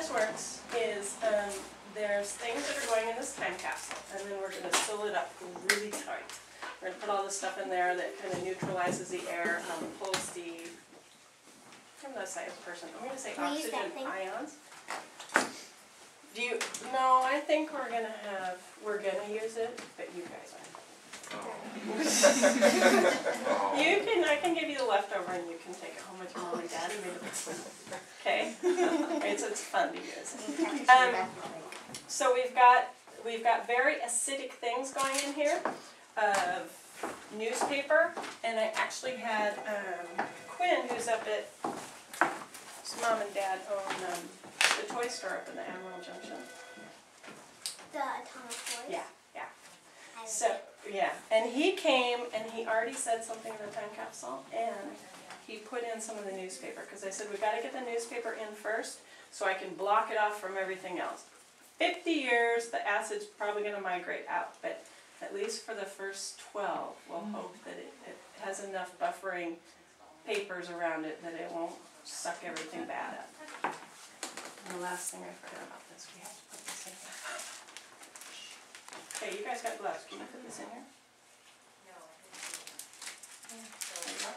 this works is there's things that are going in this time capsule, and then we're going to seal it up really tight. We're going to put all this stuff in there that kind of neutralizes the air, pulls the, I'm not a science person, I'm going to say oxygen ions. Do you, no, I think we're going to have, we're going to use it, but you guys aren't. Oh. You can, I can give you the leftover and you can take it home with your mom and dad and make it okay? It's fun to use. So we've got very acidic things going in here. Newspaper, and I actually had Quinn, who's up at his mom and dad own the toy store up in the Emerald Junction. The Atomic Toys? Yeah, yeah. So, yeah, and he came and he already said something in the time capsule, and he put in some of the newspaper because I said we've got to get the newspaper in first so I can block it off from everything else. 50 years, the acid's probably going to migrate out, but at least for the first 12, we'll hope that it has enough buffering papers around it that it won't suck everything bad up. And the last thing I forgot about this, we have to put this in here. Okay, you guys got gloves. Can you put this in here? No. There you go.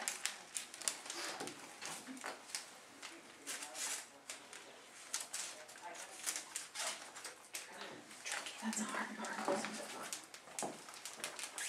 Tricky, that's a hard part.